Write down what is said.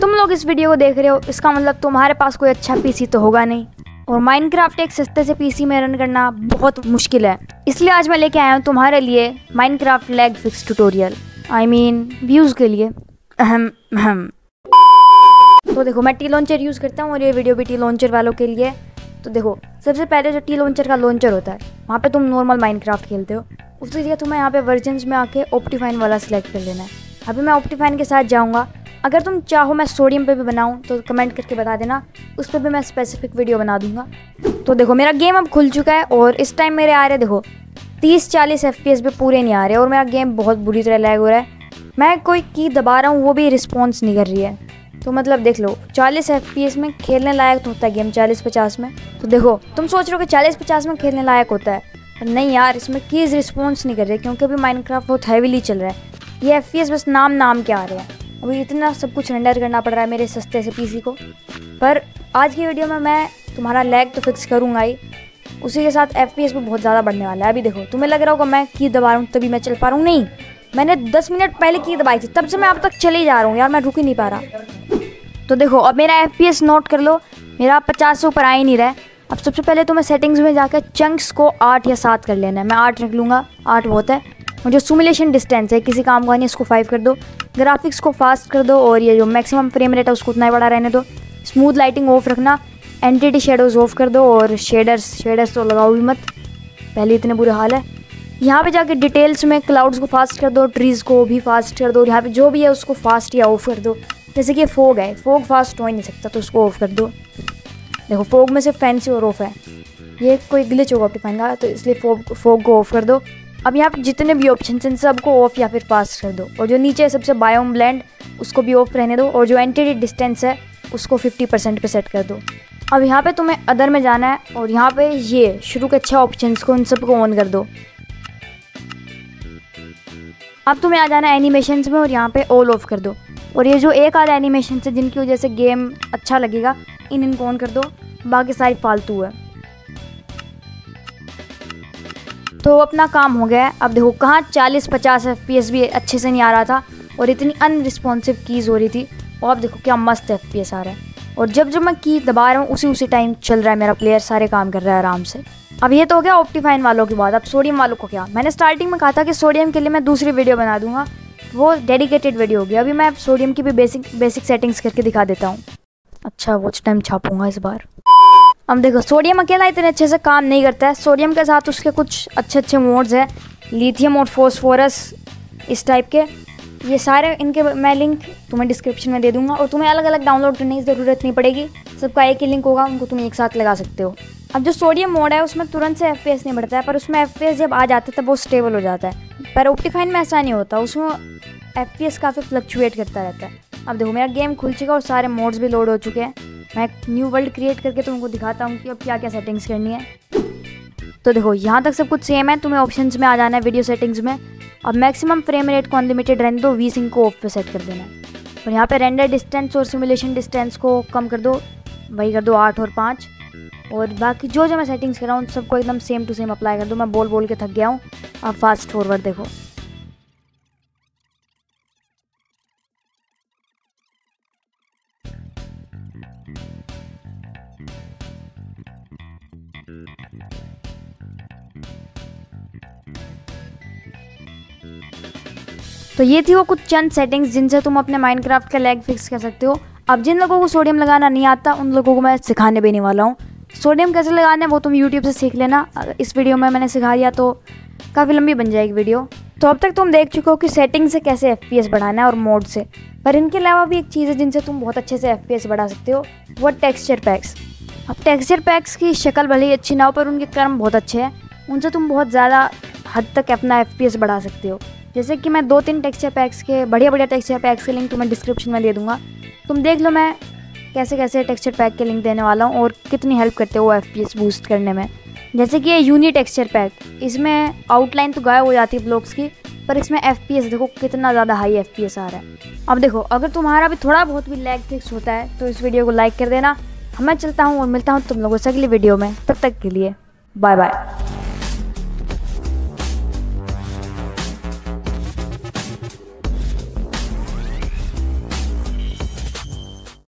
तुम लोग इस वीडियो को देख रहे हो इसका मतलब तुम्हारे पास कोई अच्छा पीसी तो होगा नहीं, और माइनक्राफ्ट एक सस्ते से पीसी में रन करना बहुत मुश्किल है। इसलिए आज मैं लेके आया हूँ तुम्हारे लिए Minecraft lag fix tutorial, I mean views के लिए। तो देखो, मैं TLauncher यूज़ करता हूँ और ये वीडियो भी TLauncher वालों के लिए। तो देखो, सबसे पहले जो TLauncher का लॉन्चर होता है वहाँ पे तुम नॉर्मल माइनक्राफ्ट खेलते हो, उसकी जगह तुम्हें यहाँ पे वर्जन्स में आके OptiFine वाला सिलेक्ट कर लेना है। अभी मैं OptiFine के साथ जाऊँगा। अगर तुम चाहो मैं सोडियम पे भी बनाऊँ तो कमेंट करके बता देना, उस पर भी मैं स्पेसिफिक वीडियो बना दूँगा। तो देखो, मेरा गेम अब खुल चुका है और इस टाइम मेरे आ रहे देखो 30-40 FPS भी पूरे नहीं आ रहे और मेरा गेम बहुत बुरी तरह लैग हो रहा है। मैं कोई की दबा रहा हूँ वो भी रिस्पॉन्स नहीं कर रही है। तो मतलब देख लो 40 FPS में खेलने लायक तो होता है गेम 40-50 में। तो देखो, तुम सोच रहे हो कि 40-50 में खेलने लायक होता है, पर नहीं यार, इसमें कीज रिस्पॉन्स नहीं कर रही क्योंकि अभी माइनक्राफ्ट बहुत हैवीली चल रहा है। ये FPS बस नाम के आ रहे हैं। अभी इतना सब कुछ रेंडर करना पड़ रहा है मेरे सस्ते से PC को। पर आज की वीडियो में मैं तुम्हारा लैग तो फिक्स करूँगा ही, उसी के साथ FPS भी बहुत ज़्यादा बढ़ने वाला है। अभी देखो, तुम्हें लग रहा होगा मैं की दबा रहा हूँ तभी मैं चल पा रहा हूँ, नहीं, मैंने 10 मिनट पहले की दबाई थी, तब से मैं अब तक चले जा रहा हूँ यार, मैं रुक ही नहीं पा रहा। तो देखो, अब मेरा FPS नोट कर लो, मेरा 50 से ऊपर आ ही नहीं रहा है। अब सबसे पहले तो मैं सेटिंग्स में जाकर चंक्स को 8 या 7 कर लेना है। मैं 8 रख लूँगा, 8 बहुत है। और जो सिमुलेशन डिस्टेंस है किसी काम का नहीं, इसको 5 कर दो। ग्राफिक्स को फास्ट कर दो और ये जो मैक्सिमम फ्रेम रेट है उसको उतना ही बड़ा रहने दो। स्मूथ लाइटिंग ऑफ रखना, एंटिटी शेडोज़ ऑफ कर दो और शेडर्स तो लगाओ भी मत, पहले इतने बुरे हाल है। यहाँ पे जाके डिटेल्स में क्लाउड्स को फास्ट कर दो, ट्रीज़ को भी फास्ट कर दो, यहाँ पे जो भी है उसको फास्ट या ऑफ कर दो। जैसे कि फोग है, फोग फास्ट हो ही नहीं सकता तो उसको ऑफ कर दो। देखो, फोग में सिर्फ फैंसी और ऑफ है, ये कोई ग्लिच होगा OptiFine का, तो इसलिए फोग को ऑफ कर दो। अब यहाँ पे जितने भी ऑप्शन इन सब को ऑफ या फिर फास्ट कर दो। और जो नीचे सबसे बायोम ब्लेंड उसको भी ऑफ रहने दो और जो एंटिटी डिस्टेंस है उसको 50% पर सेट कर दो। अब यहाँ पर तुम्हें अदर में जाना है और यहाँ पर ये शुरू के अच्छे ऑप्शन को उन सबको ऑन कर दो। अब तुम्हें आ जाना है एनिमेशंस में और यहाँ पे ऑल ऑफ कर दो। और ये जो एक आध एनिमेशन है जिनकी वजह से गेम अच्छा लगेगा, इनको ऑन कर दो, बाकी सारी फालतू है। तो अपना काम हो गया है। अब देखो, कहाँ 40-50 FPS भी अच्छे से नहीं आ रहा था और इतनी अनरिस्पॉन्सिव कीज़ हो रही थी, और अब देखो क्या मस्त FPS आ रहा है। और जब मैं की दबा रहा हूँ उसी टाइम चल रहा है मेरा प्लेयर, सारे काम कर रहा है आराम से। अब ये तो हो गया OptiFine वालों की बात। अब सोडियम वालों को क्या, मैंने स्टार्टिंग में कहा था कि सोडियम के लिए मैं दूसरी वीडियो बना दूंगा, वो डेडिकेटेड वीडियो होगी। अभी मैं सोडियम की भी बेसिक सेटिंग्स करके दिखा देता हूँ। अच्छा वॉच टाइम छापूंगा इस बार। अब देखो, सोडियम अकेला इतने अच्छे से काम नहीं करता है, सोडियम के साथ उसके कुछ अच्छे मोड्स हैं, लिथियम और फॉस्फोरस इस टाइप के। ये सारे इनके मैं लिंक तुम्हें डिस्क्रिप्शन में दे दूंगा और तुम्हें अलग अलग डाउनलोड करने की ज़रूरत नहीं पड़ेगी, सबका एक ही लिंक होगा, उनको तुम एक साथ लगा सकते हो। अब जो सोडियम मोड है उसमें तुरंत से FPS नहीं बढ़ता है, पर उसमें FPS जब आ जाता है तब वो स्टेबल हो जाता है। पर OptiFine में ऐसा नहीं होता, उसमें FPS काफ़ी फ्लक्चुएट करता रहता है। अब देखो, मेरा गेम खुल चुका और सारे मोड्स भी लोड हो चुके हैं। मैं एक न्यू वर्ल्ड क्रिएट करके तुमको दिखाता हूँ कि अब क्या क्या सेटिंग्स करनी है। तो देखो, यहाँ तक सब कुछ सेम है, तुम्हें ऑप्शंस में आ जाना है वीडियो सेटिंग्स में। अब मैक्सिमम फ्रेम रेट को अनलिमिटेड रहने दो, VSync को ऑफ पे सेट कर देना है और यहाँ पे रेंडर डिस्टेंस और सिमुलेशन डिस्टेंस को कम कर दो, वही कर दो 8 और 5। और बाकी जो मैं सेटिंग्स कर रहा हूँ सबको एकदम सेम टू सेम अप्लाई कर दो। मैं बोल के थक गया हूँ। अब फास्ट फॉरवर्ड देखो, तो ये थी वो कुछ चंद सेटिंग्स जिनसे तुम अपने माइनक्राफ्ट का लैग फिक्स कर सकते हो। अब जिन लोगों को सोडियम लगाना नहीं आता उन लोगों को मैं सिखाने भी नहीं वाला हूँ। सोडियम कैसे लगाना है वो तुम YouTube से सीख लेना, इस वीडियो में मैंने सिखा दिया तो काफ़ी लंबी बन जाएगी वीडियो। तो अब तक तुम देख चुके हो कि सेटिंग से कैसे FPS बढ़ाना है और मोड से, पर इनके अलावा भी एक चीज़ है जिनसे तुम बहुत अच्छे से FPS बढ़ा सकते हो, वो टेक्सचर पैक्स। अब टेक्सचर पैक्स की शक्ल भले ही अच्छी ना हो पर उनके कर्म बहुत अच्छे हैं, उनसे तुम बहुत ज़्यादा हद तक अपना FPS बढ़ा सकते हो। जैसे कि मैं 2-3 टेक्सचर पैक्स के बढ़िया टेक्सचर पैक्स के लिंक तुम्हें डिस्क्रिप्शन में दे दूँगा, तुम देख लो मैं कैसे कैसे टेक्सचर पैक के लिंक देने वाला हूँ और कितनी हेल्प करते हो FPS बूस्ट करने में। जैसे कि ये यूनी टेक्सचर पैक, इसमें आउटलाइन तो गायब हो जाती है ब्लॉक्स की, पर इसमें FPS देखो कितना ज़्यादा हाई FPS आ रहा है। अब देखो, अगर तुम्हारा भी थोड़ा बहुत भी लैग फिक्स होता है तो इस वीडियो को लाइक कर देना। मैं चलता हूँ और मिलता हूँ तुम लोगों से अगली वीडियो में, तब तक के लिए बाय बाय।